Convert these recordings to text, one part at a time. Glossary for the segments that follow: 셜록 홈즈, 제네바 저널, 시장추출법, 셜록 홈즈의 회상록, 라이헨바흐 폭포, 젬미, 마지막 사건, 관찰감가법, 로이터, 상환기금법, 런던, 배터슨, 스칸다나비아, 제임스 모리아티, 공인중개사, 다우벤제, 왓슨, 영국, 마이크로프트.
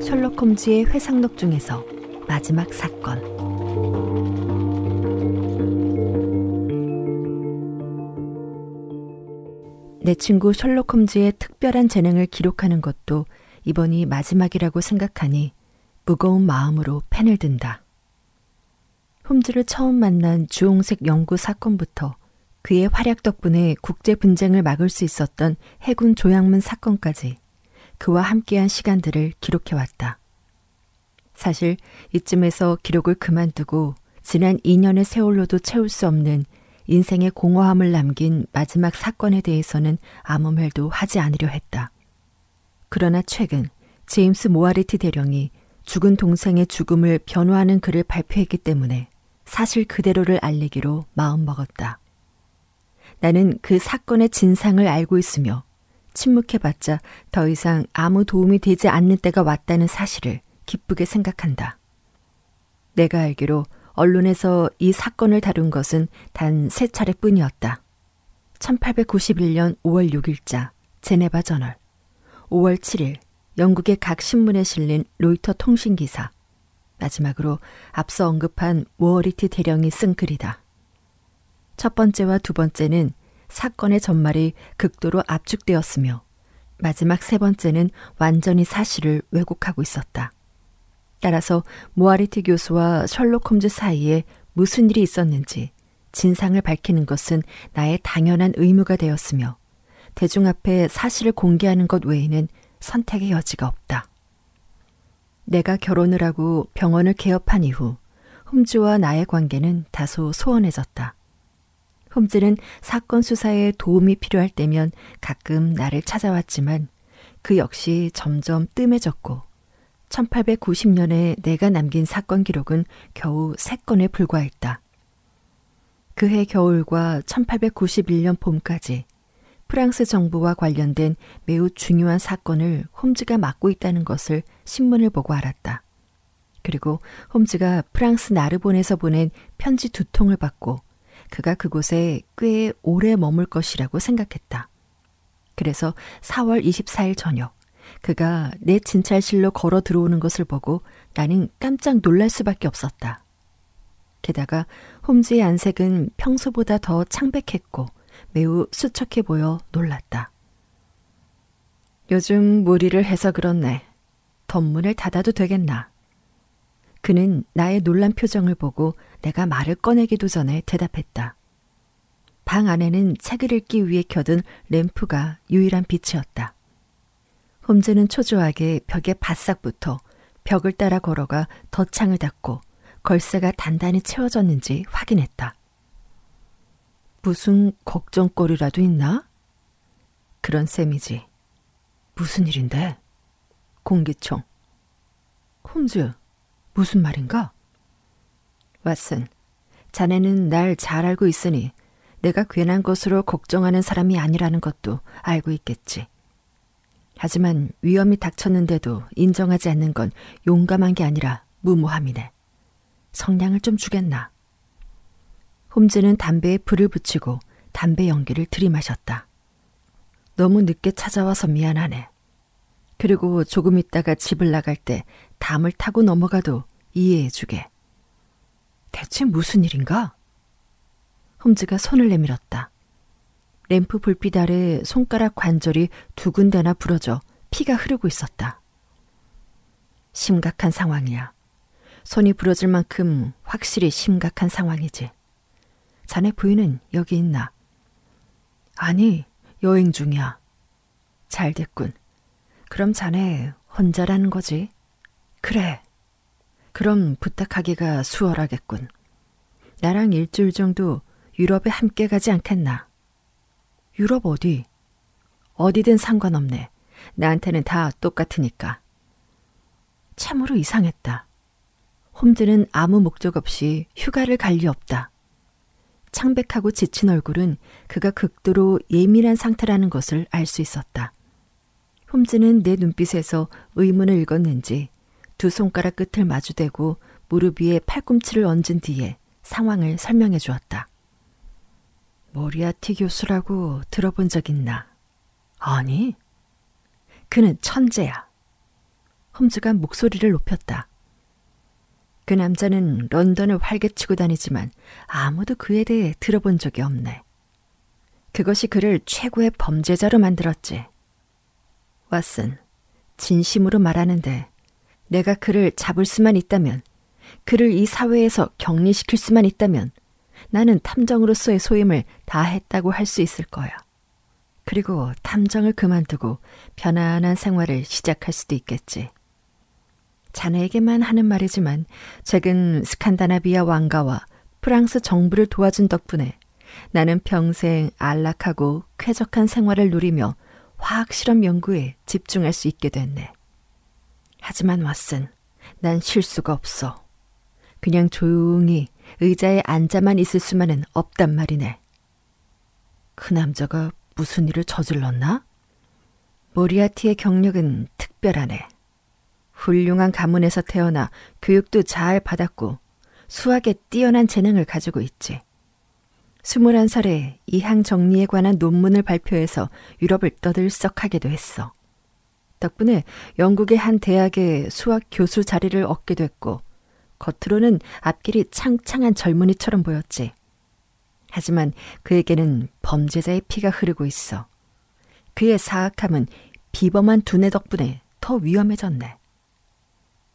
셜록 홈즈의 회상록 중에서 마지막 사건. 내 친구 셜록 홈즈의 특별한 재능을 기록하는 것도 이번이 마지막이라고 생각하니 무거운 마음으로 펜을 든다. 홈즈를 처음 만난 주홍색 연구 사건부터 그의 활약 덕분에 국제 분쟁을 막을 수 있었던 해군 조향문 사건까지 그와 함께한 시간들을 기록해왔다. 사실 이쯤에서 기록을 그만두고 지난 2년의 세월로도 채울 수 없는 인생의 공허함을 남긴 마지막 사건에 대해서는 아무 말도 하지 않으려 했다. 그러나 최근 제임스 모리아티 대령이 죽은 동생의 죽음을 변호하는 글을 발표했기 때문에 사실 그대로를 알리기로 마음먹었다. 나는 그 사건의 진상을 알고 있으며 침묵해봤자 더 이상 아무 도움이 되지 않는 때가 왔다는 사실을 기쁘게 생각한다. 내가 알기로 언론에서 이 사건을 다룬 것은 단 3차례뿐이었다. 1891년 5월 6일자 제네바 저널, 5월 7일 영국의 각 신문에 실린 로이터 통신기사, 마지막으로 앞서 언급한 모리아티 대령이 쓴 글이다. 첫 번째와 두 번째는 사건의 전말이 극도로 압축되었으며 마지막 세 번째는 완전히 사실을 왜곡하고 있었다. 따라서 모리아티 교수와 셜록 홈즈 사이에 무슨 일이 있었는지 진상을 밝히는 것은 나의 당연한 의무가 되었으며 대중 앞에 사실을 공개하는 것 외에는 선택의 여지가 없다. 내가 결혼을 하고 병원을 개업한 이후 홈즈와 나의 관계는 다소 소원해졌다. 홈즈는 사건 수사에 도움이 필요할 때면 가끔 나를 찾아왔지만 그 역시 점점 뜸해졌고 1890년에 내가 남긴 사건 기록은 겨우 3건에 불과했다. 그해 겨울과 1891년 봄까지 프랑스 정부와 관련된 매우 중요한 사건을 홈즈가 맡고 있다는 것을 신문을 보고 알았다. 그리고 홈즈가 프랑스 나르본에서 보낸 편지 2통을 받고 그가 그곳에 꽤 오래 머물 것이라고 생각했다. 그래서 4월 24일 저녁 그가 내 진찰실로 걸어 들어오는 것을 보고 나는 깜짝 놀랄 수밖에 없었다. 게다가 홈즈의 안색은 평소보다 더 창백했고 매우 수척해 보여 놀랐다. 요즘 무리를 해서 그렇네. 덧문을 닫아도 되겠나? 그는 나의 놀란 표정을 보고 내가 말을 꺼내기도 전에 대답했다. 방 안에는 책을 읽기 위해 켜둔 램프가 유일한 빛이었다. 홈즈는 초조하게 벽에 바싹 붙어 벽을 따라 걸어가 덧창을 닫고 걸쇠가 단단히 채워졌는지 확인했다. 무슨 걱정거리라도 있나? 그런 셈이지. 무슨 일인데? 공기총. 홈즈, 무슨 말인가? 왓슨, 자네는 날 잘 알고 있으니 내가 괜한 것으로 걱정하는 사람이 아니라는 것도 알고 있겠지. 하지만 위험이 닥쳤는데도 인정하지 않는 건 용감한 게 아니라 무모함이네. 성냥을 좀 주겠나? 홈즈는 담배에 불을 붙이고 담배 연기를 들이마셨다. 너무 늦게 찾아와서 미안하네. 그리고 조금 있다가 집을 나갈 때 담을 타고 넘어가도 이해해주게. 대체 무슨 일인가? 홈즈가 손을 내밀었다. 램프 불빛 아래 손가락 관절이 2군데나 부러져 피가 흐르고 있었다. 심각한 상황이야. 손이 부러질 만큼 확실히 심각한 상황이지. 자네 부인은 여기 있나? 아니, 여행 중이야. 잘 됐군. 그럼 자네 혼자라는 거지? 그래. 그럼 부탁하기가 수월하겠군. 나랑 일주일 정도 유럽에 함께 가지 않겠나? 유럽 어디? 어디든 상관없네. 나한테는 다 똑같으니까. 참으로 이상했다. 홈즈는 아무 목적 없이 휴가를 갈 리 없다. 창백하고 지친 얼굴은 그가 극도로 예민한 상태라는 것을 알 수 있었다. 홈즈는 내 눈빛에서 의문을 읽었는지 두 손가락 끝을 마주대고 무릎 위에 팔꿈치를 얹은 뒤에 상황을 설명해 주었다. 모리아티 교수라고 들어본 적 있나? 아니, 그는 천재야. 홈즈가 목소리를 높였다. 그 남자는 런던을 활개치고 다니지만 아무도 그에 대해 들어본 적이 없네. 그것이 그를 최고의 범죄자로 만들었지. 왓슨, 진심으로 말하는데 내가 그를 잡을 수만 있다면, 그를 이 사회에서 격리시킬 수만 있다면 나는 탐정으로서의 소임을 다 했다고 할 수 있을 거야. 그리고 탐정을 그만두고 편안한 생활을 시작할 수도 있겠지. 자네에게만 하는 말이지만 최근 스칸다나비아 왕가와 프랑스 정부를 도와준 덕분에 나는 평생 안락하고 쾌적한 생활을 누리며 화학실험 연구에 집중할 수 있게 됐네. 하지만 왓슨, 난 쉴 수가 없어. 그냥 조용히 의자에 앉아만 있을 수만은 없단 말이네. 그 남자가 무슨 일을 저질렀나? 모리아티의 경력은 특별하네. 훌륭한 가문에서 태어나 교육도 잘 받았고 수학에 뛰어난 재능을 가지고 있지. 21살에 이항 정리에 관한 논문을 발표해서 유럽을 떠들썩하기도 했어. 덕분에 영국의 한 대학의 수학 교수 자리를 얻게 됐고 겉으로는 앞길이 창창한 젊은이처럼 보였지. 하지만 그에게는 범죄자의 피가 흐르고 있어. 그의 사악함은 비범한 두뇌 덕분에 더 위험해졌네.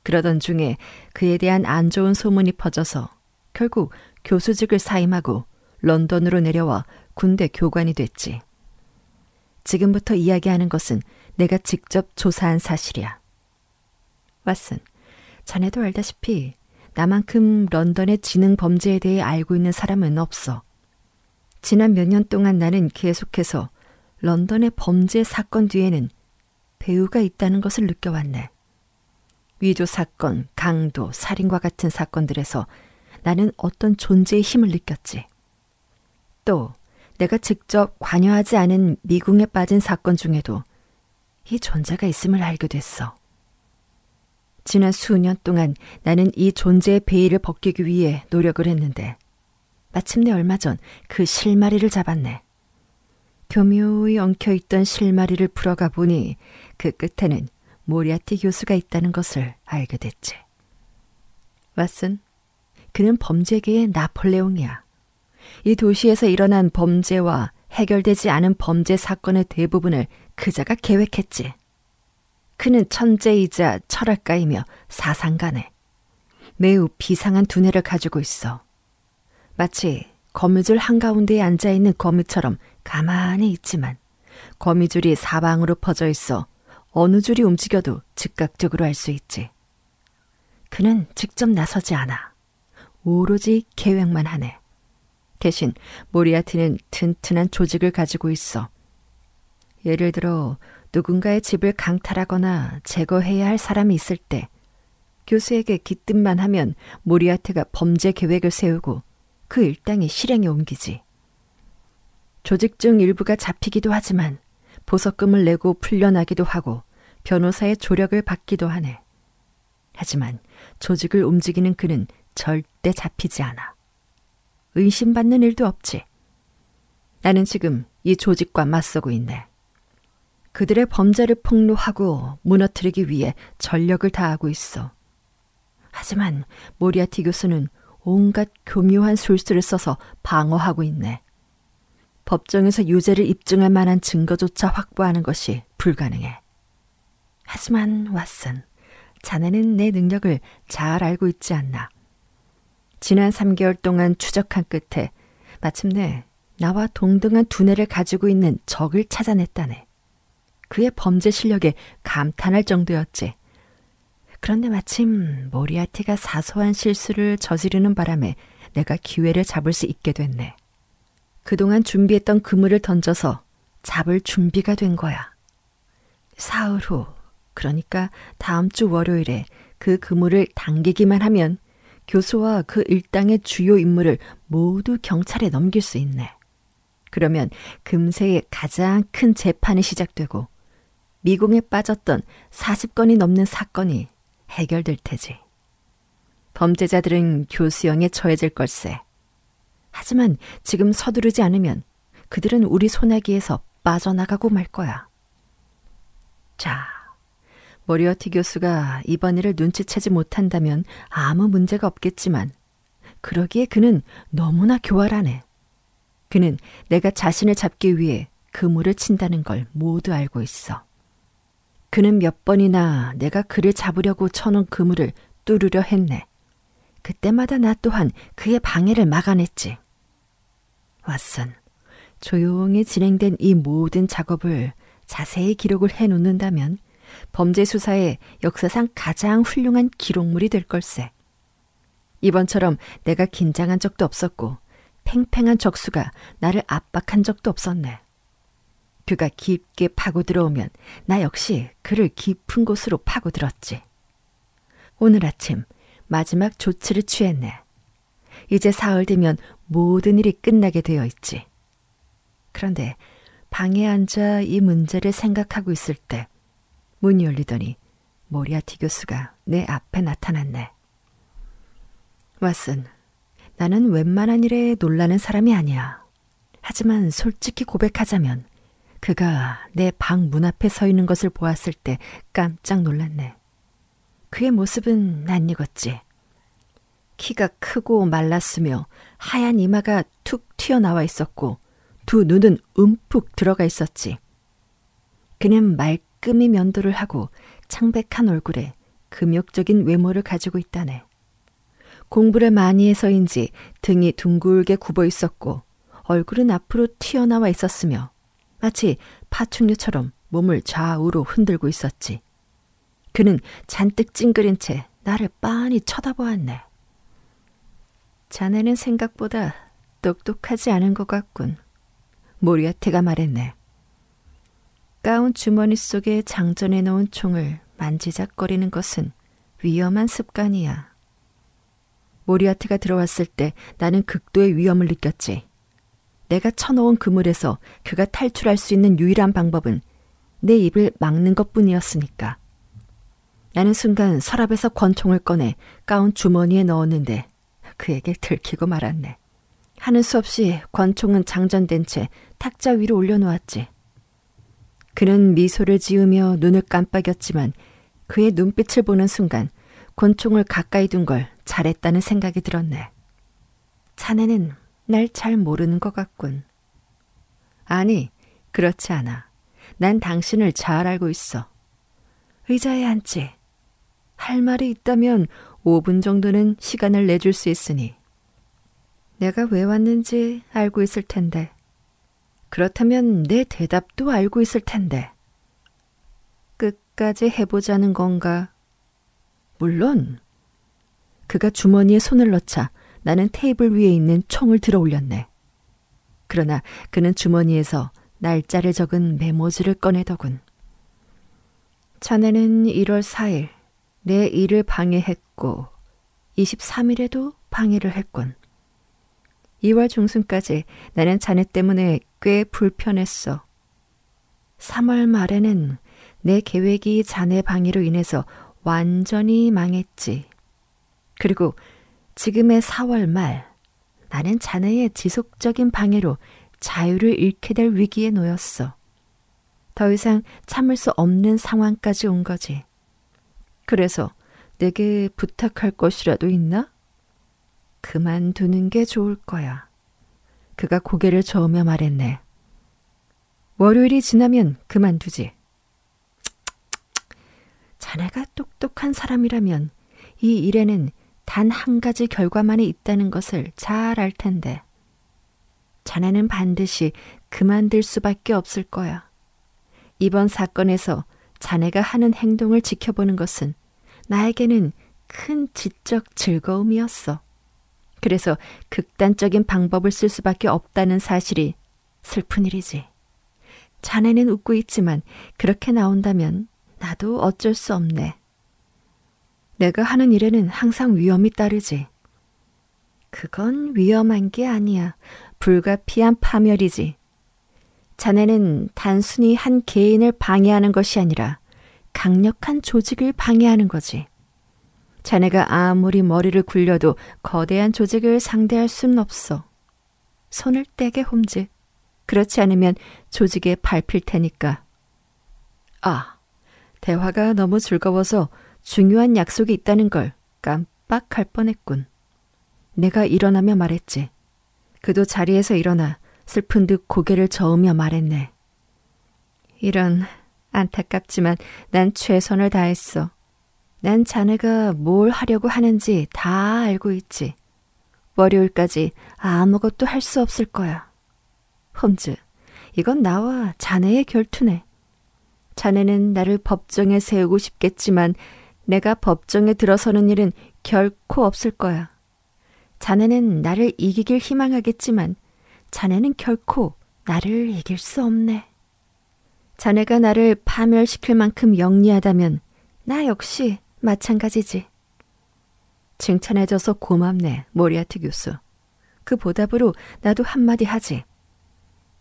그러던 중에 그에 대한 안 좋은 소문이 퍼져서 결국 교수직을 사임하고 런던으로 내려와 군대 교관이 됐지. 지금부터 이야기하는 것은 내가 직접 조사한 사실이야. 왓슨, 자네도 알다시피 나만큼 런던의 지능 범죄에 대해 알고 있는 사람은 없어. 지난 몇 년 동안 나는 계속해서 런던의 범죄 사건 뒤에는 배후가 있다는 것을 느껴왔네. 위조 사건, 강도, 살인과 같은 사건들에서 나는 어떤 존재의 힘을 느꼈지. 또 내가 직접 관여하지 않은 미궁에 빠진 사건 중에도 이 존재가 있음을 알게 됐어. 지난 수년 동안 나는 이 존재의 베일을 벗기기 위해 노력을 했는데 마침내 얼마 전 그 실마리를 잡았네. 교묘히 엉켜있던 실마리를 풀어가 보니 그 끝에는 모리아티 교수가 있다는 것을 알게 됐지. 왓슨, 그는 범죄계의 나폴레옹이야. 이 도시에서 일어난 범죄와 해결되지 않은 범죄 사건의 대부분을 그자가 계획했지. 그는 천재이자 철학가이며 사상가네. 매우 비상한 두뇌를 가지고 있어. 마치 거미줄 한가운데에 앉아있는 거미처럼 가만히 있지만 거미줄이 사방으로 퍼져 있어 어느 줄이 움직여도 즉각적으로 알 수 있지. 그는 직접 나서지 않아. 오로지 계획만 하네. 대신 모리아티는 튼튼한 조직을 가지고 있어. 예를 들어 누군가의 집을 강탈하거나 제거해야 할 사람이 있을 때 교수에게 기뜸만 하면 모리아티가 범죄 계획을 세우고 그 일당이 실행에 옮기지. 조직 중 일부가 잡히기도 하지만 보석금을 내고 풀려나기도 하고 변호사의 조력을 받기도 하네. 하지만 조직을 움직이는 그는 절대 잡히지 않아. 의심받는 일도 없지. 나는 지금 이 조직과 맞서고 있네. 그들의 범죄를 폭로하고 무너뜨리기 위해 전력을 다하고 있어. 하지만 모리아티 교수는 온갖 교묘한 술수를 써서 방어하고 있네. 법정에서 유죄를 입증할 만한 증거조차 확보하는 것이 불가능해. 하지만 왓슨, 자네는 내 능력을 잘 알고 있지 않나. 지난 3개월 동안 추적한 끝에 마침내 나와 동등한 두뇌를 가지고 있는 적을 찾아냈다네. 그의 범죄 실력에 감탄할 정도였지. 그런데 마침 모리아티가 사소한 실수를 저지르는 바람에 내가 기회를 잡을 수 있게 됐네. 그동안 준비했던 그물을 던져서 잡을 준비가 된 거야. 사흘 후, 그러니까 다음 주 월요일에 그 그물을 당기기만 하면 교수와 그 일당의 주요 인물을 모두 경찰에 넘길 수 있네. 그러면 금세 가장 큰 재판이 시작되고 미궁에 빠졌던 40건이 넘는 사건이 해결될 테지. 범죄자들은 교수형에 처해질 걸세. 하지만 지금 서두르지 않으면 그들은 우리 손아귀에서 빠져나가고 말 거야. 자, 모리어티 교수가 이번 일을 눈치채지 못한다면 아무 문제가 없겠지만 그러기에 그는 너무나 교활하네. 그는 내가 자신을 잡기 위해 그물을 친다는 걸 모두 알고 있어. 그는 몇 번이나 내가 그를 잡으려고 쳐놓은 그물을 뚫으려 했네. 그때마다 나 또한 그의 방해를 막아냈지. 왓슨, 조용히 진행된 이 모든 작업을 자세히 기록을 해놓는다면 범죄 수사의 역사상 가장 훌륭한 기록물이 될 걸세. 이번처럼 내가 긴장한 적도 없었고 팽팽한 적수가 나를 압박한 적도 없었네. 그가 깊게 파고들어오면 나 역시 그를 깊은 곳으로 파고들었지. 오늘 아침 마지막 조치를 취했네. 이제 사흘 되면 모든 일이 끝나게 되어 있지. 그런데 방에 앉아 이 문제를 생각하고 있을 때 문이 열리더니 모리아티 교수가 내 앞에 나타났네. 왓슨, 나는 웬만한 일에 놀라는 사람이 아니야. 하지만 솔직히 고백하자면 그가 내 방 문 앞에 서 있는 것을 보았을 때 깜짝 놀랐네. 그의 모습은 낯익었지. 키가 크고 말랐으며 하얀 이마가 툭 튀어나와 있었고 두 눈은 움푹 들어가 있었지. 그는 말끔히 면도를 하고 창백한 얼굴에 금욕적인 외모를 가지고 있다네. 공부를 많이 해서인지 등이 둥글게 굽어 있었고 얼굴은 앞으로 튀어나와 있었으며 마치 파충류처럼 몸을 좌우로 흔들고 있었지. 그는 잔뜩 찡그린 채 나를 빤히 쳐다보았네. 자네는 생각보다 똑똑하지 않은 것 같군. 모리아티가 말했네. 가운 주머니 속에 장전해 놓은 총을 만지작거리는 것은 위험한 습관이야. 모리아티가 들어왔을 때 나는 극도의 위험을 느꼈지. 내가 쳐놓은 그물에서 그가 탈출할 수 있는 유일한 방법은 내 입을 막는 것뿐이었으니까. 나는 순간 서랍에서 권총을 꺼내 가운 주머니에 넣었는데 그에게 들키고 말았네. 하는 수 없이 권총은 장전된 채 탁자 위로 올려놓았지. 그는 미소를 지으며 눈을 깜빡였지만 그의 눈빛을 보는 순간 권총을 가까이 둔 걸 잘했다는 생각이 들었네. 자네는 날 잘 모르는 것 같군. 아니, 그렇지 않아. 난 당신을 잘 알고 있어. 의자에 앉지. 할 말이 있다면 5분 정도는 시간을 내줄 수 있으니. 내가 왜 왔는지 알고 있을 텐데. 그렇다면 내 대답도 알고 있을 텐데. 끝까지 해보자는 건가? 물론. 그가 주머니에 손을 넣자 나는 테이블 위에 있는 총을 들어 올렸네. 그러나 그는 주머니에서 날짜를 적은 메모지를 꺼내더군. 자네는 1월 4일 내 일을 방해했고 23일에도 방해를 했군. 2월 중순까지 나는 자네 때문에 꽤 불편했어. 3월 말에는 내 계획이 자네 방해로 인해서 완전히 망했지. 그리고 지금의 4월 말, 나는 자네의 지속적인 방해로 자유를 잃게 될 위기에 놓였어. 더 이상 참을 수 없는 상황까지 온 거지. 그래서 내게 부탁할 것이라도 있나? 그만두는 게 좋을 거야. 그가 고개를 저으며 말했네. 월요일이 지나면 그만두지. 자네가 똑똑한 사람이라면 이 일에는 단 한 가지 결과만이 있다는 것을 잘 알 텐데. 자네는 반드시 그만둘 수밖에 없을 거야. 이번 사건에서 자네가 하는 행동을 지켜보는 것은 나에게는 큰 지적 즐거움이었어. 그래서 극단적인 방법을 쓸 수밖에 없다는 사실이 슬픈 일이지. 자네는 웃고 있지만 그렇게 나온다면 나도 어쩔 수 없네. 내가 하는 일에는 항상 위험이 따르지. 그건 위험한 게 아니야. 불가피한 파멸이지. 자네는 단순히 한 개인을 방해하는 것이 아니라 강력한 조직을 방해하는 거지. 자네가 아무리 머리를 굴려도 거대한 조직을 상대할 순 없어. 손을 떼게 홈즈. 그렇지 않으면 조직에 밟힐 테니까. 아, 대화가 너무 즐거워서 중요한 약속이 있다는 걸 깜빡할 뻔했군. 내가 일어나며 말했지. 그도 자리에서 일어나 슬픈 듯 고개를 저으며 말했네. 이런, 안타깝지만 난 최선을 다했어. 난 자네가 뭘 하려고 하는지 다 알고 있지. 월요일까지 아무것도 할 수 없을 거야. 홈즈, 이건 나와 자네의 결투네. 자네는 나를 법정에 세우고 싶겠지만 내가 법정에 들어서는 일은 결코 없을 거야. 자네는 나를 이기길 희망하겠지만 자네는 결코 나를 이길 수 없네. 자네가 나를 파멸시킬 만큼 영리하다면 나 역시 마찬가지지. 칭찬해줘서 고맙네, 모리아티 교수. 그 보답으로 나도 한마디 하지.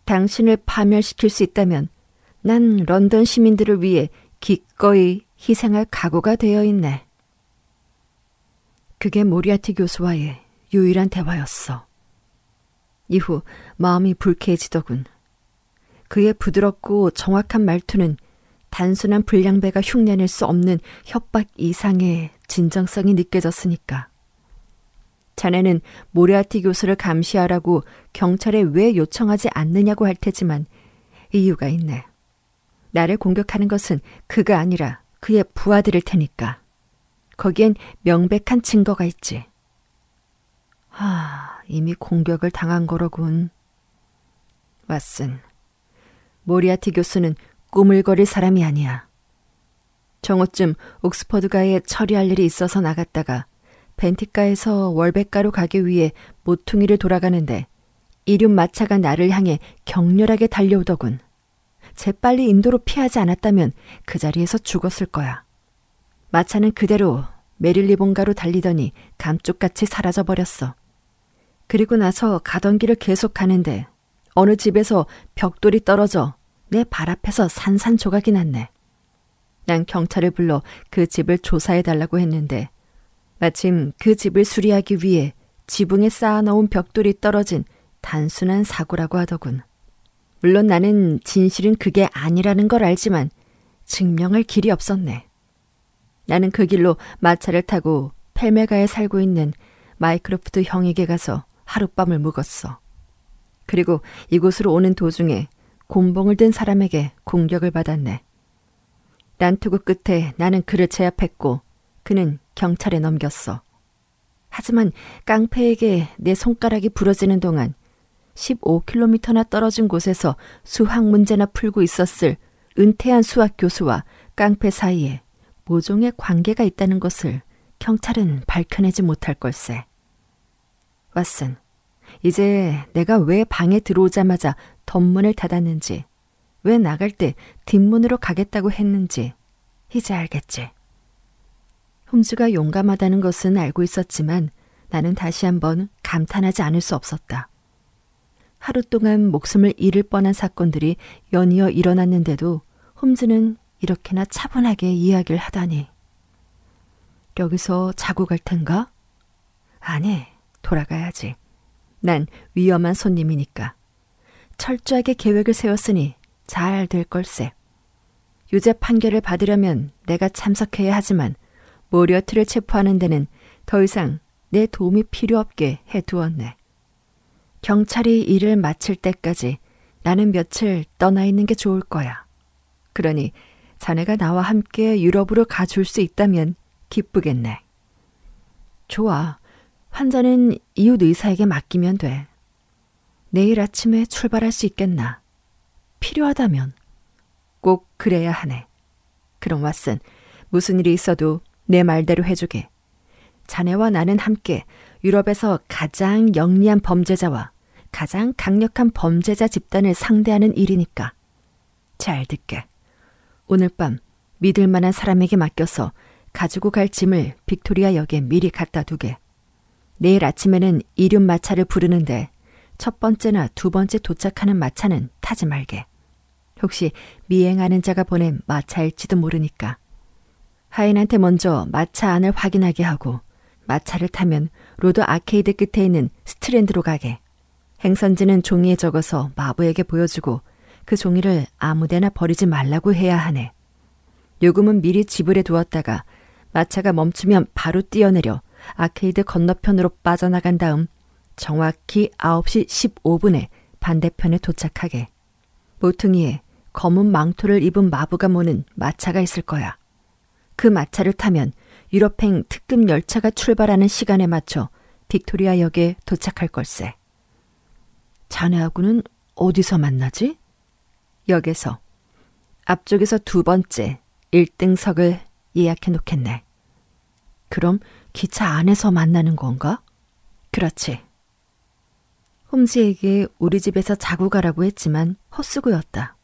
당신을 파멸시킬 수 있다면 난 런던 시민들을 위해 기꺼이 희생할 각오가 되어 있네. 그게 모리아티 교수와의 유일한 대화였어. 이후 마음이 불쾌해지더군. 그의 부드럽고 정확한 말투는 단순한 불량배가 흉내낼 수 없는 협박 이상의 진정성이 느껴졌으니까. 자네는 모리아티 교수를 감시하라고 경찰에 왜 요청하지 않느냐고 할 테지만 이유가 있네. 나를 공격하는 것은 그가 아니라 그의 부하들일 테니까. 거기엔 명백한 증거가 있지. 아, 이미 공격을 당한 거로군. 왓슨, 모리아티 교수는 꾸물거릴 사람이 아니야. 정오쯤 옥스퍼드가에 처리할 일이 있어서 나갔다가 벤티가에서 월백가로 가기 위해 모퉁이를 돌아가는데 이륜 마차가 나를 향해 격렬하게 달려오더군. 재빨리 인도로 피하지 않았다면 그 자리에서 죽었을 거야. 마차는 그대로 메릴리본가로 달리더니 감쪽같이 사라져버렸어. 그리고 나서 가던 길을 계속 가는데 어느 집에서 벽돌이 떨어져 내 발 앞에서 산산조각이 났네. 난 경찰을 불러 그 집을 조사해달라고 했는데 마침 그 집을 수리하기 위해 지붕에 쌓아놓은 벽돌이 떨어진 단순한 사고라고 하더군. 물론 나는 진실은 그게 아니라는 걸 알지만 증명할 길이 없었네. 나는 그 길로 마차를 타고 펠메가에 살고 있는 마이크로프트 형에게 가서 하룻밤을 묵었어. 그리고 이곳으로 오는 도중에 곤봉을 든 사람에게 공격을 받았네. 난투구 끝에 나는 그를 제압했고 그는 경찰에 넘겼어. 하지만 깡패에게 내 손가락이 부러지는 동안 15km나 떨어진 곳에서 수학 문제나 풀고 있었을 은퇴한 수학 교수와 깡패 사이에 모종의 관계가 있다는 것을 경찰은 밝혀내지 못할 걸세. 왓슨, 이제 내가 왜 방에 들어오자마자 덧문을 닫았는지, 왜 나갈 때 뒷문으로 가겠다고 했는지 이제 알겠지. 홈즈가 용감하다는 것은 알고 있었지만 나는 다시 한번 감탄하지 않을 수 없었다. 하루 동안 목숨을 잃을 뻔한 사건들이 연이어 일어났는데도 홈즈는 이렇게나 차분하게 이야기를 하다니. 여기서 자고 갈 텐가? 아니, 돌아가야지. 난 위험한 손님이니까. 철저하게 계획을 세웠으니 잘 될 걸세. 유죄 판결을 받으려면 내가 참석해야 하지만 모리아티를 체포하는 데는 더 이상 내 도움이 필요 없게 해두었네. 경찰이 일을 마칠 때까지 나는 며칠 떠나 있는 게 좋을 거야. 그러니 자네가 나와 함께 유럽으로 가줄 수 있다면 기쁘겠네. 좋아. 환자는 이웃 의사에게 맡기면 돼. 내일 아침에 출발할 수 있겠나? 필요하다면. 꼭 그래야 하네. 그럼 왓슨, 무슨 일이 있어도 내 말대로 해주게. 자네와 나는 함께 유럽에서 가장 영리한 범죄자와 가장 강력한 범죄자 집단을 상대하는 일이니까. 잘 듣게. 오늘 밤 믿을 만한 사람에게 맡겨서 가지고 갈 짐을 빅토리아 역에 미리 갖다 두게. 내일 아침에는 이륜 마차를 부르는데 첫 번째나 두 번째 도착하는 마차는 타지 말게. 혹시 미행하는 자가 보낸 마차일지도 모르니까. 하인한테 먼저 마차 안을 확인하게 하고 마차를 타면 로드 아케이드 끝에 있는 스트랜드로 가게. 행선지는 종이에 적어서 마부에게 보여주고 그 종이를 아무데나 버리지 말라고 해야 하네. 요금은 미리 지불해 두었다가 마차가 멈추면 바로 뛰어내려 아케이드 건너편으로 빠져나간 다음 정확히 9시 15분에 반대편에 도착하게. 모퉁이에 검은 망토를 입은 마부가 모는 마차가 있을 거야. 그 마차를 타면 유럽행 특급 열차가 출발하는 시간에 맞춰 빅토리아 역에 도착할 걸세. 자네하고는 어디서 만나지? 역에서. 앞쪽에서 두 번째 1등석을 예약해 놓겠네. 그럼 기차 안에서 만나는 건가? 그렇지. 홈즈에게 우리 집에서 자고 가라고 했지만 헛수고였다.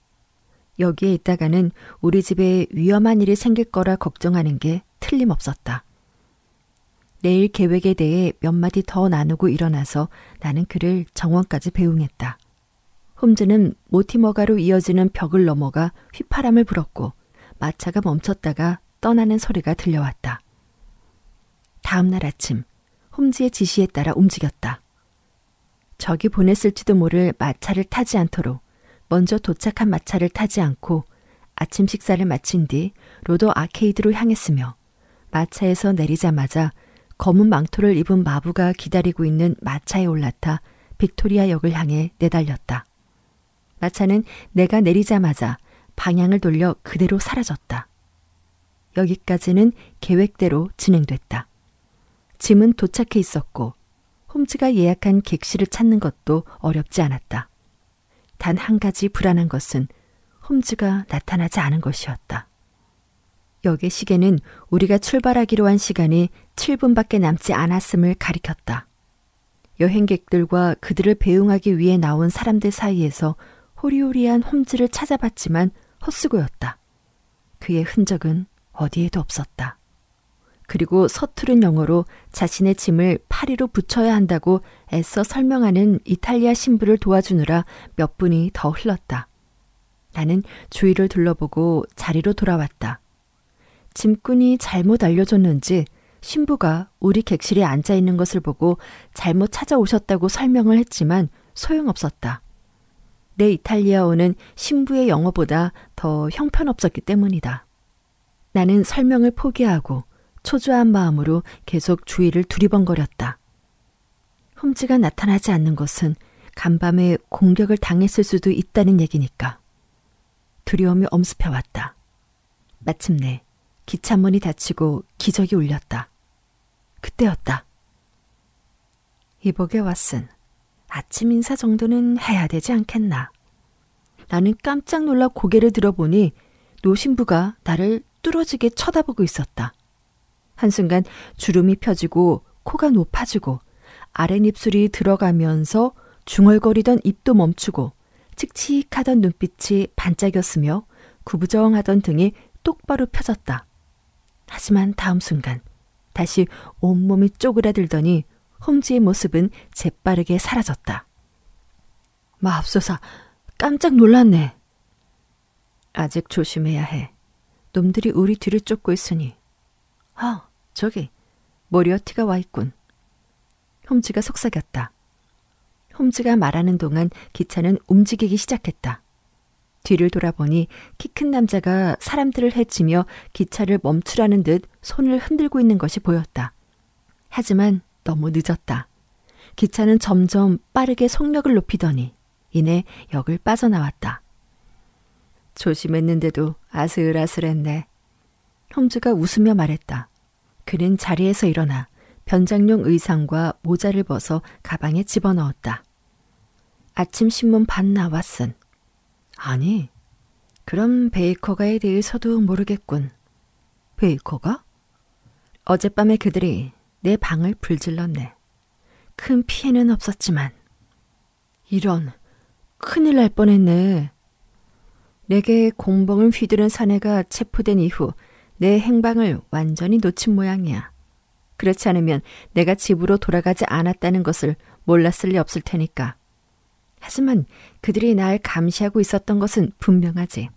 여기에 있다가는 우리 집에 위험한 일이 생길 거라 걱정하는 게 틀림없었다. 내일 계획에 대해 몇 마디 더 나누고 일어나서 나는 그를 정원까지 배웅했다. 홈즈는 모티머가로 이어지는 벽을 넘어가 휘파람을 불었고 마차가 멈췄다가 떠나는 소리가 들려왔다. 다음 날 아침 홈즈의 지시에 따라 움직였다. 적이 보냈을지도 모를 마차를 타지 않도록 먼저 도착한 마차를 타지 않고 아침 식사를 마친 뒤 로더 아케이드로 향했으며 마차에서 내리자마자 검은 망토를 입은 마부가 기다리고 있는 마차에 올라타 빅토리아 역을 향해 내달렸다. 마차는 내가 내리자마자 방향을 돌려 그대로 사라졌다. 여기까지는 계획대로 진행됐다. 짐은 도착해 있었고 홈즈가 예약한 객실을 찾는 것도 어렵지 않았다. 단 한 가지 불안한 것은 홈즈가 나타나지 않은 것이었다. 역의 시계는 우리가 출발하기로 한 시간이 7분밖에 남지 않았음을 가리켰다. 여행객들과 그들을 배웅하기 위해 나온 사람들 사이에서 호리호리한 홈즈를 찾아봤지만 헛수고였다. 그의 흔적은 어디에도 없었다. 그리고 서투른 영어로 자신의 짐을 파리로 붙여야 한다고 애써 설명하는 이탈리아 신부를 도와주느라 몇 분이 더 흘렀다. 나는 주위를 둘러보고 자리로 돌아왔다. 짐꾼이 잘못 알려줬는지 신부가 우리 객실에 앉아있는 것을 보고 잘못 찾아오셨다고 설명을 했지만 소용없었다. 내 이탈리아어는 신부의 영어보다 더 형편없었기 때문이다. 나는 설명을 포기하고 초조한 마음으로 계속 주위를 두리번거렸다. 홈즈가 나타나지 않는 것은 간밤에 공격을 당했을 수도 있다는 얘기니까. 두려움이 엄습해왔다. 마침내 기차문이 닫히고 기적이 울렸다. 그때였다. 이보게 왓슨, 아침 인사 정도는 해야 되지 않겠나. 나는 깜짝 놀라 고개를 들어보니 노신부가 나를 뚫어지게 쳐다보고 있었다. 한순간 주름이 펴지고 코가 높아지고 아랫입술이 들어가면서 중얼거리던 입도 멈추고 칙칙하던 눈빛이 반짝였으며 구부정하던 등이 똑바로 펴졌다. 하지만 다음 순간 다시 온몸이 쪼그라들더니 홈즈의 모습은 재빠르게 사라졌다. 마옵소사, 깜짝 놀랐네. 아직 조심해야 해. 놈들이 우리 뒤를 쫓고 있으니. 아, 저기 모리어티가 와 있군. 홈즈가 속삭였다. 홈즈가 말하는 동안 기차는 움직이기 시작했다. 뒤를 돌아보니 키 큰 남자가 사람들을 헤치며 기차를 멈추라는 듯 손을 흔들고 있는 것이 보였다. 하지만 너무 늦었다. 기차는 점점 빠르게 속력을 높이더니 이내 역을 빠져나왔다. 조심했는데도 아슬아슬했네. 홈즈가 웃으며 말했다. 그는 자리에서 일어나 변장용 의상과 모자를 벗어 가방에 집어넣었다. 아침 신문 봤나, 왓슨? 아니, 그럼 베이커가에 대해서도 모르겠군. 베이커가? 어젯밤에 그들이 내 방을 불질렀네. 큰 피해는 없었지만. 이런, 큰일 날 뻔했네. 내게 공범을 휘두른 사내가 체포된 이후 내 행방을 완전히 놓친 모양이야. 그렇지 않으면 내가 집으로 돌아가지 않았다는 것을 몰랐을 리 없을 테니까. 하지만 그들이 날 감시하고 있었던 것은 분명하지.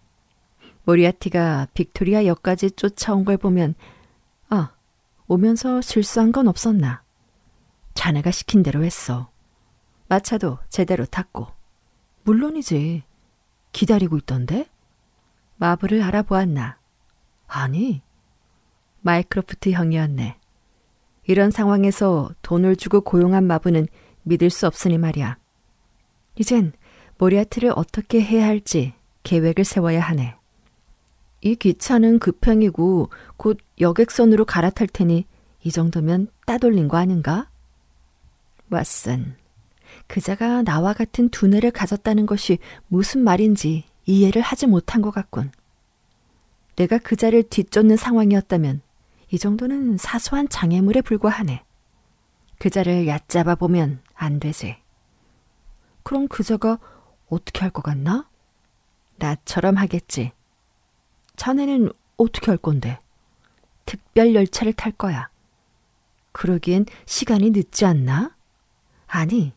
모리아티가 빅토리아 역까지 쫓아온 걸 보면 오면서 실수한 건 없었나. 자네가 시킨 대로 했어. 마차도 제대로 탔고. 물론이지. 기다리고 있던데? 마부를 알아보았나. 아니, 마이크로프트 형이었네. 이런 상황에서 돈을 주고 고용한 마부는 믿을 수 없으니 말이야. 이젠 모리아티를 어떻게 해야 할지 계획을 세워야 하네. 이 기차는 급행이고 곧 여객선으로 갈아탈 테니 이 정도면 따돌린 거 아닌가? 왓슨, 그자가 나와 같은 두뇌를 가졌다는 것이 무슨 말인지 이해를 하지 못한 것 같군. 내가 그자를 뒤쫓는 상황이었다면 이 정도는 사소한 장애물에 불과하네. 그자를 얕잡아 보면 안 되지. 그럼 그자가 어떻게 할 것 같나? 나처럼 하겠지. 자네는 어떻게 할 건데? 특별 열차를 탈 거야. 그러기엔 시간이 늦지 않나? 아니,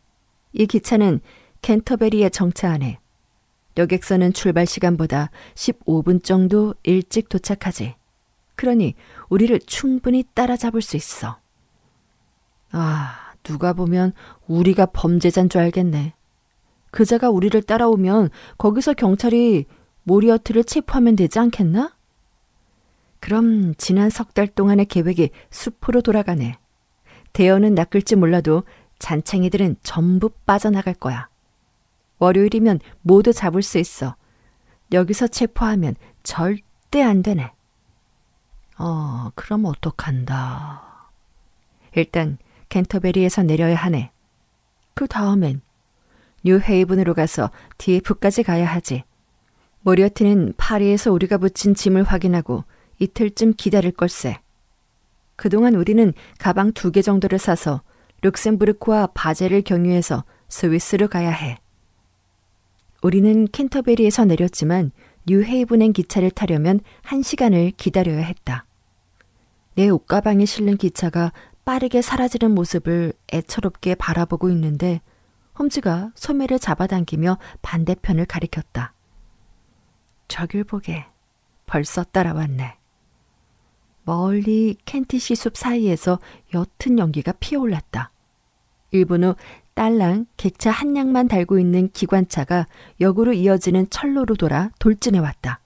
이 기차는 켄터베리에 정차하네. 여객선은 출발 시간보다 15분 정도 일찍 도착하지. 그러니 우리를 충분히 따라잡을 수 있어. 아, 누가 보면 우리가 범죄자인 줄 알겠네. 그자가 우리를 따라오면 거기서 경찰이 모리아티를 체포하면 되지 않겠나? 그럼 지난 석 달 동안의 계획이 숲으로 돌아가네. 대여는 낚을지 몰라도 잔챙이들은 전부 빠져나갈 거야. 월요일이면 모두 잡을 수 있어. 여기서 체포하면 절대 안 되네. 그럼 어떡한다. 일단 켄터베리에서 내려야 하네. 그 다음엔 뉴헤이븐으로 가서 DF까지 가야 하지. 모리아티는 파리에서 우리가 붙인 짐을 확인하고 이틀쯤 기다릴 걸세. 그동안 우리는 가방 2개 정도를 사서 룩셈부르크와 바젤을 경유해서 스위스로 가야 해. 우리는 켄터베리에서 내렸지만 뉴헤이븐행 기차를 타려면 1시간을 기다려야 했다. 내 옷가방에 실린 기차가 빠르게 사라지는 모습을 애처롭게 바라보고 있는데 홈즈가 소매를 잡아당기며 반대편을 가리켰다. 저길 보게, 벌써 따라왔네. 멀리 켄티시 숲 사이에서 옅은 연기가 피어올랐다. 1분 후 딸랑 객차 한 량만 달고 있는 기관차가 역으로 이어지는 철로로 돌아 돌진해 왔다.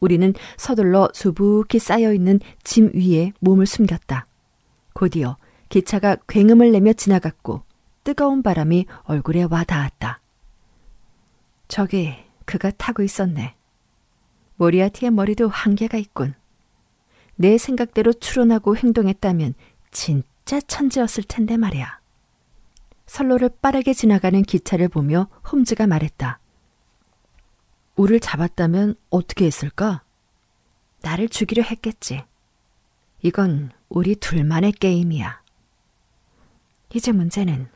우리는 서둘러 수북히 쌓여있는 짐 위에 몸을 숨겼다. 곧이어 기차가 굉음을 내며 지나갔고 뜨거운 바람이 얼굴에 와닿았다. 저기 그가 타고 있었네. 모리아티의 머리도 한계가 있군. 내 생각대로 추론하고 행동했다면 진짜 천재였을 텐데 말이야. 선로를 빠르게 지나가는 기차를 보며 홈즈가 말했다. 우릴 잡았다면 어떻게 했을까? 나를 죽이려 했겠지. 이건 우리 둘만의 게임이야. 이제 문제는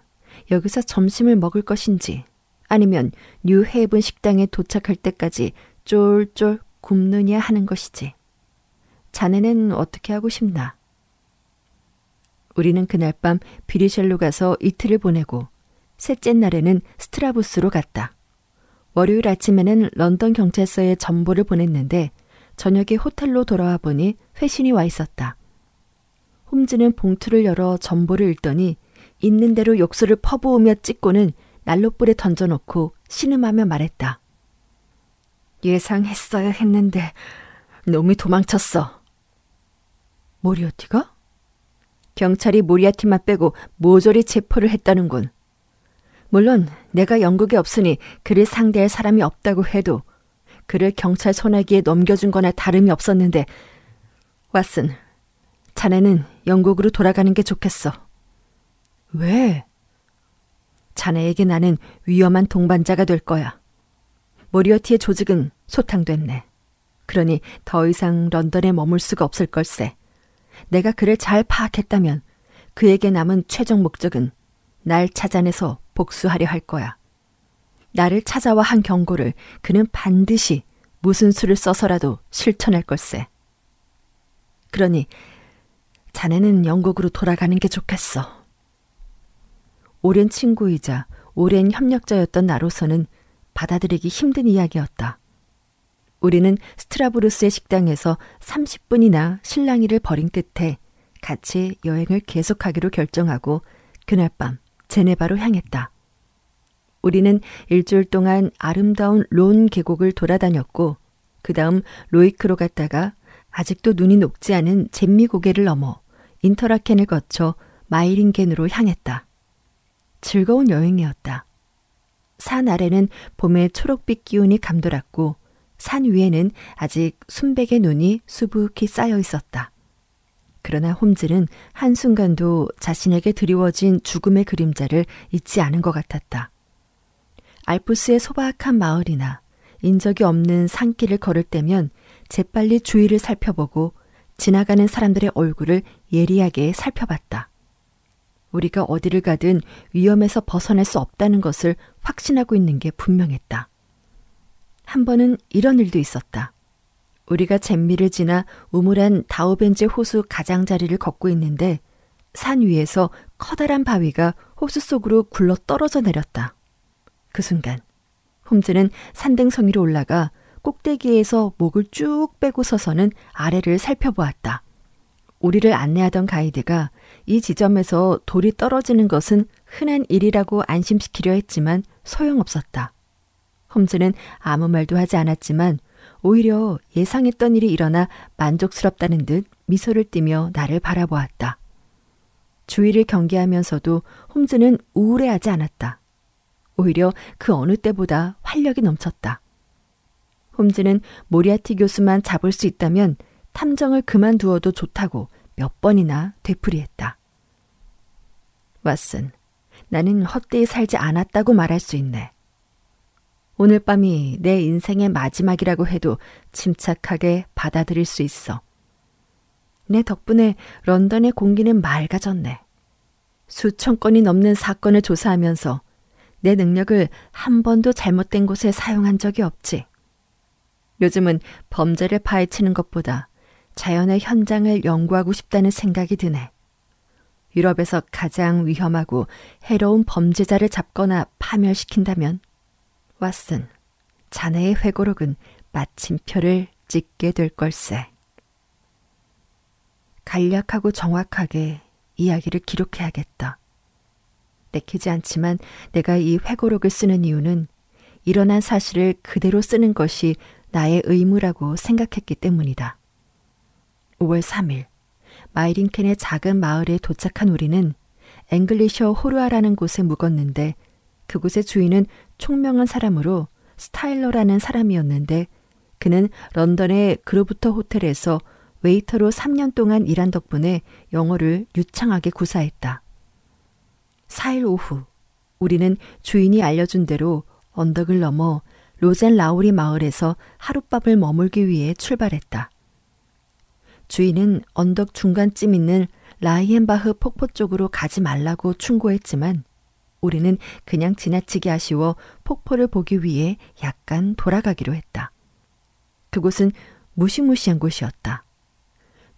여기서 점심을 먹을 것인지 아니면 뉴헤이븐 식당에 도착할 때까지 쫄쫄 굶느냐 하는 것이지. 자네는 어떻게 하고 싶나? 우리는 그날 밤 비리셀로 가서 이틀을 보내고 셋째 날에는 스트라부스로 갔다. 월요일 아침에는 런던 경찰서에 전보를 보냈는데 저녁에 호텔로 돌아와 보니 회신이 와 있었다. 홈즈는 봉투를 열어 전보를 읽더니 있는 대로 욕설을 퍼부으며 찢고는 난로불에 던져놓고 신음하며 말했다. 예상했어야 했는데 놈이 도망쳤어. 모리아티가? 경찰이 모리아티만 빼고 모조리 체포를 했다는군. 물론 내가 영국에 없으니 그를 상대할 사람이 없다고 해도 그를 경찰 소나기에 넘겨준 거나 다름이 없었는데 왓슨, 자네는 영국으로 돌아가는 게 좋겠어. 왜? 자네에게 나는 위험한 동반자가 될 거야. 모리아티의 조직은 소탕됐네. 그러니 더 이상 런던에 머물 수가 없을 걸세. 내가 그를 잘 파악했다면 그에게 남은 최종 목적은 날 찾아내서 복수하려 할 거야. 나를 찾아와 한 경고를 그는 반드시 무슨 수를 써서라도 실천할 걸세. 그러니 자네는 영국으로 돌아가는 게 좋겠어. 오랜 친구이자 오랜 협력자였던 나로서는 받아들이기 힘든 이야기였다. 우리는 스트라부르스의 식당에서 30분이나 실랑이를 벌인 끝에 같이 여행을 계속하기로 결정하고 그날 밤 제네바로 향했다. 우리는 일주일 동안 아름다운 론 계곡을 돌아다녔고 그 다음 로이크로 갔다가 아직도 눈이 녹지 않은 젬미 고개를 넘어 인터라켄을 거쳐 마이링겐으로 향했다. 즐거운 여행이었다. 산 아래는 봄의 초록빛 기운이 감돌았고 산 위에는 아직 순백의 눈이 수북히 쌓여 있었다. 그러나 홈즈는 한순간도 자신에게 드리워진 죽음의 그림자를 잊지 않은 것 같았다. 알프스의 소박한 마을이나 인적이 없는 산길을 걸을 때면 재빨리 주위를 살펴보고 지나가는 사람들의 얼굴을 예리하게 살펴봤다. 우리가 어디를 가든 위험에서 벗어날 수 없다는 것을 확신하고 있는 게 분명했다. 한 번은 이런 일도 있었다. 우리가 잼미를 지나 우물한 다우벤제 호수 가장자리를 걷고 있는데 산 위에서 커다란 바위가 호수 속으로 굴러 떨어져 내렸다. 그 순간 홈즈는 산등성이로 올라가 꼭대기에서 목을 쭉 빼고 서서는 아래를 살펴보았다. 우리를 안내하던 가이드가 이 지점에서 돌이 떨어지는 것은 흔한 일이라고 안심시키려 했지만 소용없었다. 홈즈는 아무 말도 하지 않았지만 오히려 예상했던 일이 일어나 만족스럽다는 듯 미소를 띠며 나를 바라보았다. 주위를 경계하면서도 홈즈는 우울해하지 않았다. 오히려 그 어느 때보다 활력이 넘쳤다. 홈즈는 모리아티 교수만 잡을 수 있다면 탐정을 그만두어도 좋다고 몇 번이나 되풀이했다. 왓슨, 나는 헛되이 살지 않았다고 말할 수 있네. 오늘 밤이 내 인생의 마지막이라고 해도 침착하게 받아들일 수 있어. 내 덕분에 런던의 공기는 맑아졌네. 수천 건이 넘는 사건을 조사하면서 내 능력을 한 번도 잘못된 곳에 사용한 적이 없지. 요즘은 범죄를 파헤치는 것보다 자연의 현장을 연구하고 싶다는 생각이 드네. 유럽에서 가장 위험하고 해로운 범죄자를 잡거나 파멸시킨다면 왓슨, 자네의 회고록은 마침표를 찍게 될 걸세. 간략하고 정확하게 이야기를 기록해야겠다. 내키지 않지만 내가 이 회고록을 쓰는 이유는 일어난 사실을 그대로 쓰는 것이 나의 의무라고 생각했기 때문이다. 5월 3일, 마이링켄의 작은 마을에 도착한 우리는 앵글리셔 호루아라는 곳에 묵었는데 그곳의 주인은 총명한 사람으로 스타일러라는 사람이었는데 그는 런던의 그로부터 호텔에서 웨이터로 3년 동안 일한 덕분에 영어를 유창하게 구사했다. 4일 오후 우리는 주인이 알려준 대로 언덕을 넘어 로젠라우리 마을에서 하룻밤을 머물기 위해 출발했다. 주인은 언덕 중간쯤 있는 라이헨바흐 폭포 쪽으로 가지 말라고 충고했지만 우리는 그냥 지나치기 아쉬워 폭포를 보기 위해 약간 돌아가기로 했다. 그곳은 무시무시한 곳이었다.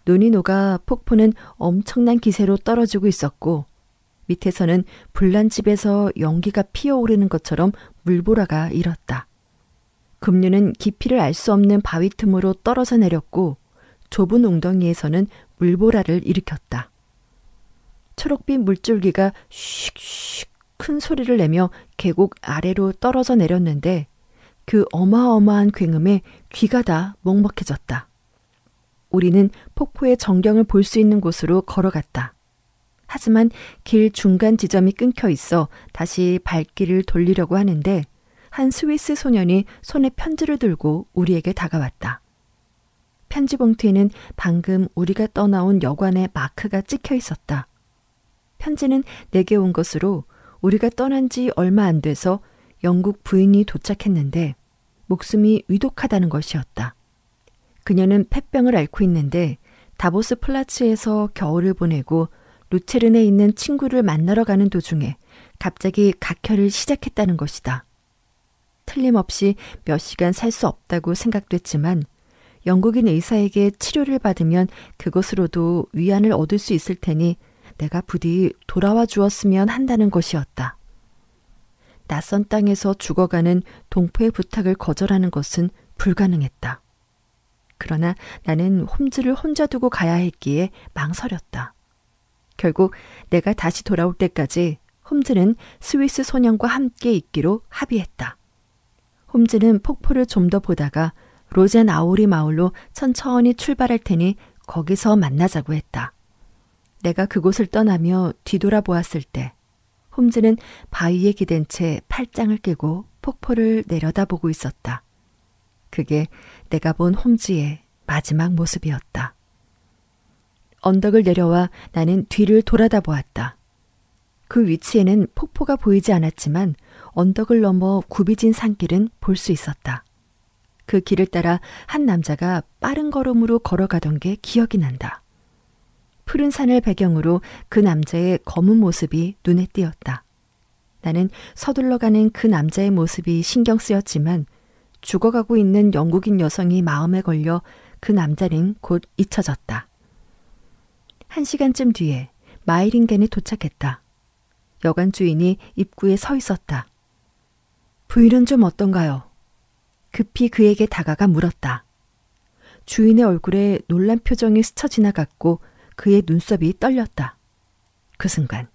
눈이 녹아 폭포는 엄청난 기세로 떨어지고 있었고 밑에서는 불난집에서 연기가 피어오르는 것처럼 물보라가 일었다. 급류는 깊이를 알 수 없는 바위 틈으로 떨어져 내렸고 좁은 웅덩이에서는 물보라를 일으켰다. 초록빛 물줄기가 슉슉 큰 소리를 내며 계곡 아래로 떨어져 내렸는데 그 어마어마한 굉음에 귀가 다 먹먹해졌다. 우리는 폭포의 전경을 볼 수 있는 곳으로 걸어갔다. 하지만 길 중간 지점이 끊겨 있어 다시 발길을 돌리려고 하는데 한 스위스 소년이 손에 편지를 들고 우리에게 다가왔다. 편지 봉투에는 방금 우리가 떠나온 여관의 마크가 찍혀 있었다. 편지는 내게 온 것으로 우리가 떠난 지 얼마 안 돼서 영국 부인이 도착했는데 목숨이 위독하다는 것이었다. 그녀는 폐병을 앓고 있는데 다보스 플라츠에서 겨울을 보내고 루체른에 있는 친구를 만나러 가는 도중에 갑자기 각혈을 시작했다는 것이다. 틀림없이 몇 시간 살 수 없다고 생각됐지만 영국인 의사에게 치료를 받으면 그것으로도 위안을 얻을 수 있을 테니 내가 부디 돌아와 주었으면 한다는 것이었다. 낯선 땅에서 죽어가는 동포의 부탁을 거절하는 것은 불가능했다. 그러나 나는 홈즈를 혼자 두고 가야 했기에 망설였다. 결국 내가 다시 돌아올 때까지 홈즈는 스위스 소년과 함께 있기로 합의했다. 홈즈는 폭포를 좀 더 보다가 로젠 아우리 마을로 천천히 출발할 테니 거기서 만나자고 했다. 내가 그곳을 떠나며 뒤돌아보았을 때 홈즈는 바위에 기댄 채 팔짱을 끼고 폭포를 내려다보고 있었다. 그게 내가 본 홈즈의 마지막 모습이었다. 언덕을 내려와 나는 뒤를 돌아다 보았다. 그 위치에는 폭포가 보이지 않았지만 언덕을 넘어 굽이진 산길은 볼 수 있었다. 그 길을 따라 한 남자가 빠른 걸음으로 걸어가던 게 기억이 난다. 푸른 산을 배경으로 그 남자의 검은 모습이 눈에 띄었다. 나는 서둘러 가는 그 남자의 모습이 신경 쓰였지만 죽어가고 있는 영국인 여성이 마음에 걸려 그 남자는 곧 잊혀졌다. 1시간쯤 뒤에 마이링겐에 도착했다. 여관 주인이 입구에 서 있었다. "부일은 좀 어떤가요?" 급히 그에게 다가가 물었다. 주인의 얼굴에 놀란 표정이 스쳐 지나갔고 그의 눈썹이 떨렸다. 그 순간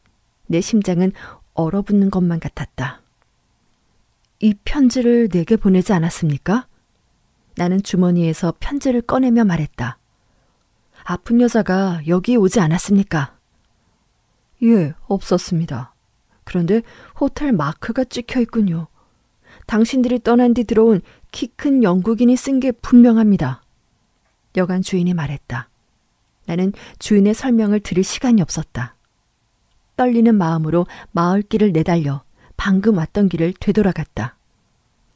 내 심장은 얼어붙는 것만 같았다. "이 편지를 내게 보내지 않았습니까?" 나는 주머니에서 편지를 꺼내며 말했다. "아픈 여자가 여기 오지 않았습니까?" "예, 없었습니다. 그런데 호텔 마크가 찍혀 있군요. 당신들이 떠난 뒤 들어온 키 큰 영국인이 쓴 게 분명합니다." 여관 주인이 말했다. 나는 주인의 설명을 들을 시간이 없었다. 떨리는 마음으로 마을길을 내달려 방금 왔던 길을 되돌아갔다.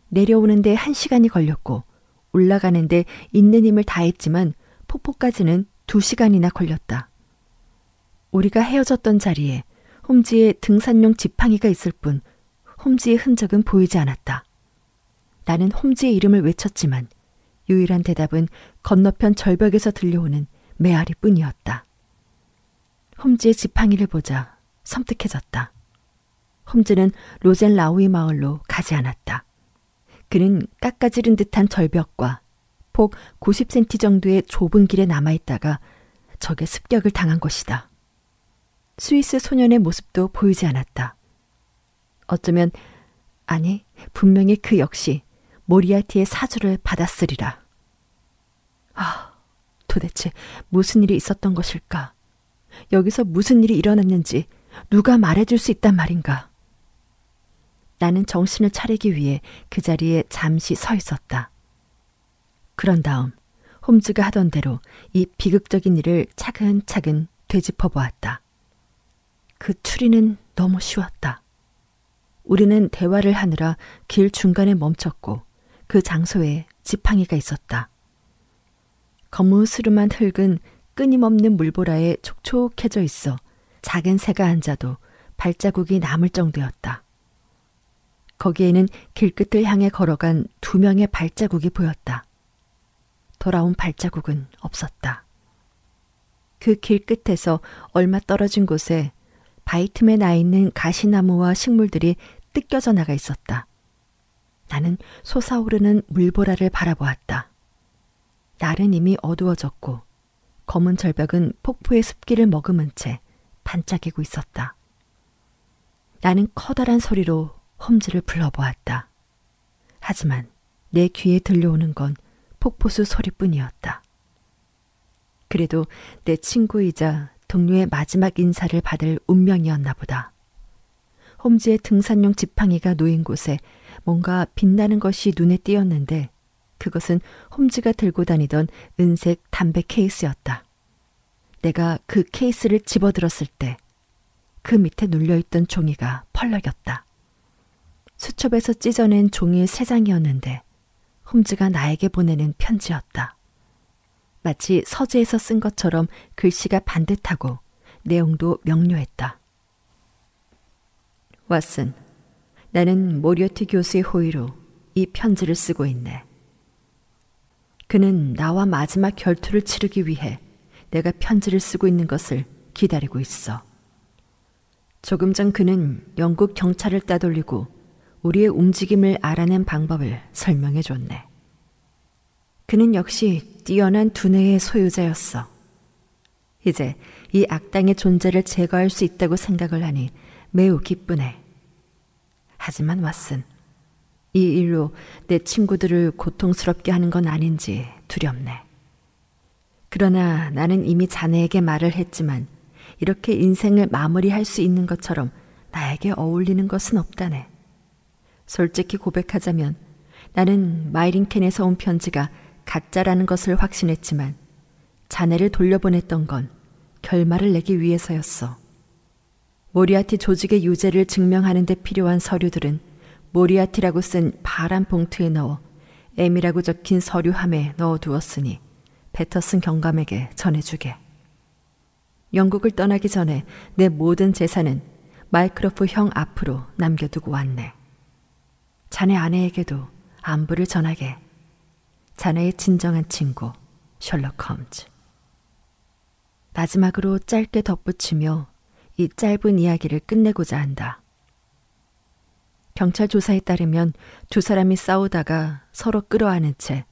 내려오는데 1시간이 걸렸고 올라가는데 있는 힘을 다했지만 폭포까지는 2시간이나 걸렸다. 우리가 헤어졌던 자리에 홈즈의 등산용 지팡이가 있을 뿐 홈즈의 흔적은 보이지 않았다. 나는 홈즈의 이름을 외쳤지만 유일한 대답은 건너편 절벽에서 들려오는 메아리뿐이었다. 홈즈의 지팡이를 보자 섬뜩해졌다. 홈즈는 로젠라우의 마을로 가지 않았다. 그는 깎아지른 듯한 절벽과 폭 90cm 정도의 좁은 길에 남아있다가 적의 습격을 당한 것이다. 스위스 소년의 모습도 보이지 않았다. 어쩌면, 아니, 분명히 그 역시 모리아티의 사주를 받았으리라. 아, 도대체 무슨 일이 있었던 것일까? 여기서 무슨 일이 일어났는지 누가 말해줄 수 있단 말인가? 나는 정신을 차리기 위해 그 자리에 잠시 서 있었다. 그런 다음 홈즈가 하던 대로 이 비극적인 일을 차근차근 되짚어보았다. 그 추리는 너무 쉬웠다. 우리는 대화를 하느라 길 중간에 멈췄고 그 장소에 지팡이가 있었다. 거무스름한 흙은 끊임없는 물보라에 촉촉해져 있어 작은 새가 앉아도 발자국이 남을 정도였다. 거기에는 길끝을 향해 걸어간 2명의 발자국이 보였다. 돌아온 발자국은 없었다. 그 길 끝에서 얼마 떨어진 곳에 바위 틈에 나 있는 가시나무와 식물들이 뜯겨져 나가 있었다. 나는 솟아오르는 물보라를 바라보았다. 날은 이미 어두워졌고 검은 절벽은 폭포의 습기를 머금은 채 반짝이고 있었다. 나는 커다란 소리로 홈즈를 불러보았다. 하지만 내 귀에 들려오는 건 폭포수 소리뿐이었다. 그래도 내 친구이자 동료의 마지막 인사를 받을 운명이었나 보다. 홈즈의 등산용 지팡이가 놓인 곳에 뭔가 빛나는 것이 눈에 띄었는데 그것은 홈즈가 들고 다니던 은색 담배 케이스였다. 내가 그 케이스를 집어들었을 때 그 밑에 눌려있던 종이가 펄럭였다. 수첩에서 찢어낸 종이 3장이었는데 홈즈가 나에게 보내는 편지였다. 마치 서재에서 쓴 것처럼 글씨가 반듯하고 내용도 명료했다. 왓슨, 나는 모리어티 교수의 호의로 이 편지를 쓰고 있네. 그는 나와 마지막 결투를 치르기 위해 내가 편지를 쓰고 있는 것을 기다리고 있어. 조금 전 그는 영국 경찰을 따돌리고 우리의 움직임을 알아낸 방법을 설명해 줬네. 그는 역시 뛰어난 두뇌의 소유자였어. 이제 이 악당의 존재를 제거할 수 있다고 생각을 하니 매우 기쁘네. 하지만 왓슨, 이 일로 내 친구들을 고통스럽게 하는 건 아닌지 두렵네. 그러나 나는 이미 자네에게 말을 했지만 이렇게 인생을 마무리할 수 있는 것처럼 나에게 어울리는 것은 없다네. 솔직히 고백하자면 나는 마이링캔에서 온 편지가 가짜라는 것을 확신했지만 자네를 돌려보냈던 건 결말을 내기 위해서였어. 모리아티 조직의 유죄를 증명하는 데 필요한 서류들은 모리아티라고 쓴 파란 봉투에 넣어 M이라고 적힌 서류함에 넣어두었으니 배터슨 경감에게 전해주게. 영국을 떠나기 전에 내 모든 재산은 마이크로프 형 앞으로 남겨두고 왔네. 자네 아내에게도 안부를 전하게. 자네의 진정한 친구 셜록 홈즈. 마지막으로 짧게 덧붙이며 이 짧은 이야기를 끝내고자 한다. 경찰 조사에 따르면 두 사람이 싸우다가 서로 끌어안은 채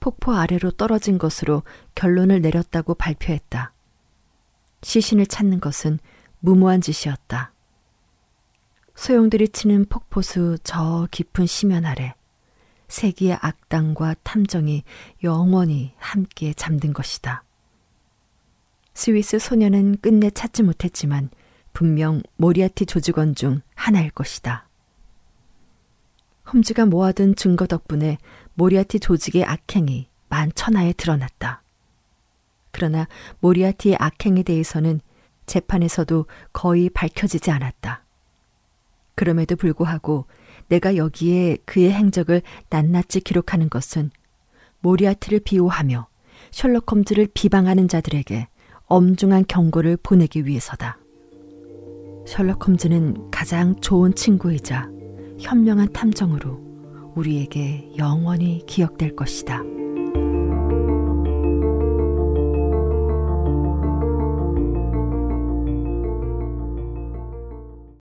폭포 아래로 떨어진 것으로 결론을 내렸다고 발표했다. 시신을 찾는 것은 무모한 짓이었다. 소용돌이 치는 폭포수 저 깊은 심연 아래 세기의 악당과 탐정이 영원히 함께 잠든 것이다. 스위스 소녀는 끝내 찾지 못했지만 분명 모리아티 조직원 중 하나일 것이다. 홈즈가 모아둔 증거 덕분에 모리아티 조직의 악행이 만천하에 드러났다. 그러나 모리아티의 악행에 대해서는 재판에서도 거의 밝혀지지 않았다. 그럼에도 불구하고 내가 여기에 그의 행적을 낱낱이 기록하는 것은 모리아티를 비호하며 셜록 홈즈를 비방하는 자들에게 엄중한 경고를 보내기 위해서다. 셜록 홈즈는 가장 좋은 친구이자 현명한 탐정으로 우리에게 영원히 기억될 것이다.